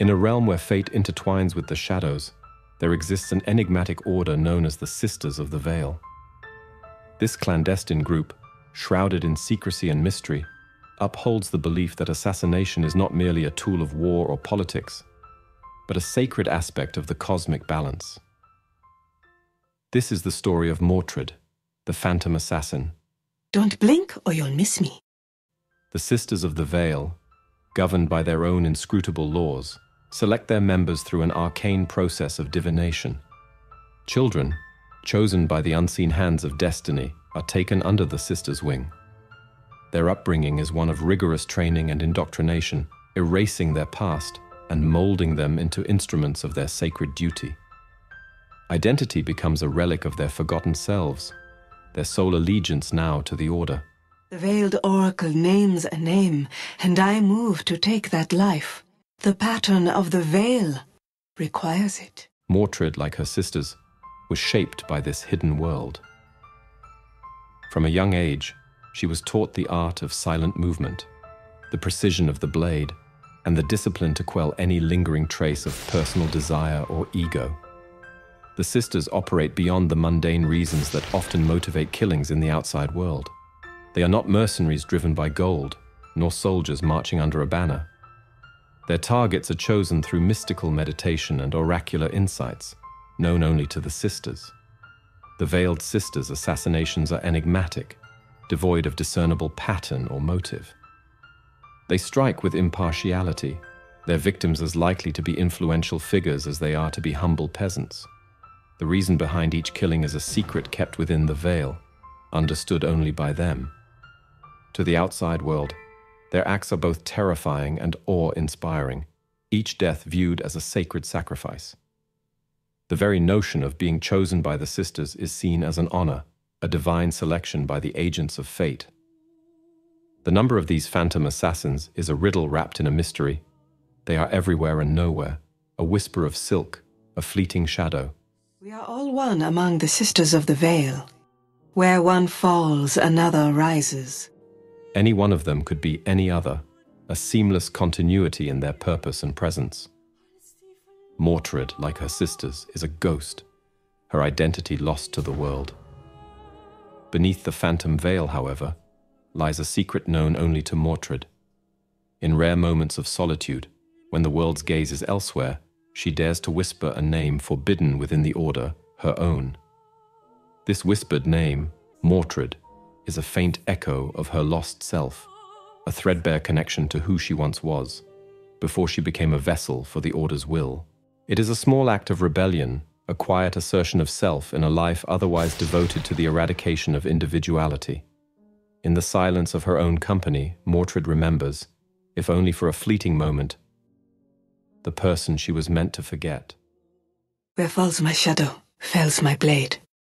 In a realm where fate intertwines with the shadows, there exists an enigmatic order known as the Sisters of the Veil. This clandestine group, shrouded in secrecy and mystery, upholds the belief that assassination is not merely a tool of war or politics, but a sacred aspect of the cosmic balance. This is the story of Mortred, the Phantom Assassin. Don't blink or you'll miss me. The Sisters of the Veil, governed by their own inscrutable laws, select their members through an arcane process of divination. Children, chosen by the unseen hands of destiny, are taken under the Sisters' wing. Their upbringing is one of rigorous training and indoctrination, erasing their past and molding them into instruments of their sacred duty. Identity becomes a relic of their forgotten selves, their sole allegiance now to the Order. The Veiled Oracle names a name, and I move to take that life. The pattern of the veil requires it. Mortred, like her sisters, was shaped by this hidden world. From a young age, she was taught the art of silent movement, the precision of the blade, and the discipline to quell any lingering trace of personal desire or ego. The sisters operate beyond the mundane reasons that often motivate killings in the outside world. They are not mercenaries driven by gold, nor soldiers marching under a banner. Their targets are chosen through mystical meditation and oracular insights, known only to the sisters. The Veiled Sisters' assassinations are enigmatic, devoid of discernible pattern or motive. They strike with impartiality, their victims as likely to be influential figures as they are to be humble peasants. The reason behind each killing is a secret kept within the veil, understood only by them. To the outside world, their acts are both terrifying and awe-inspiring, each death viewed as a sacred sacrifice. The very notion of being chosen by the sisters is seen as an honor, a divine selection by the agents of fate. The number of these phantom assassins is a riddle wrapped in a mystery. They are everywhere and nowhere, a whisper of silk, a fleeting shadow. We are all one among the Sisters of the Veil. Where one falls, another rises. Any one of them could be any other, a seamless continuity in their purpose and presence. Mortred, like her sisters, is a ghost, her identity lost to the world. Beneath the phantom veil, however, lies a secret known only to Mortred. In rare moments of solitude, when the world's gaze is elsewhere, she dares to whisper a name forbidden within the Order, her own. This whispered name, Mortred, is a faint echo of her lost self, a threadbare connection to who she once was, before she became a vessel for the Order's will. It is a small act of rebellion, a quiet assertion of self in a life otherwise devoted to the eradication of individuality. In the silence of her own company, Mortred remembers, if only for a fleeting moment, the person she was meant to forget. Where falls my shadow, fails my blade.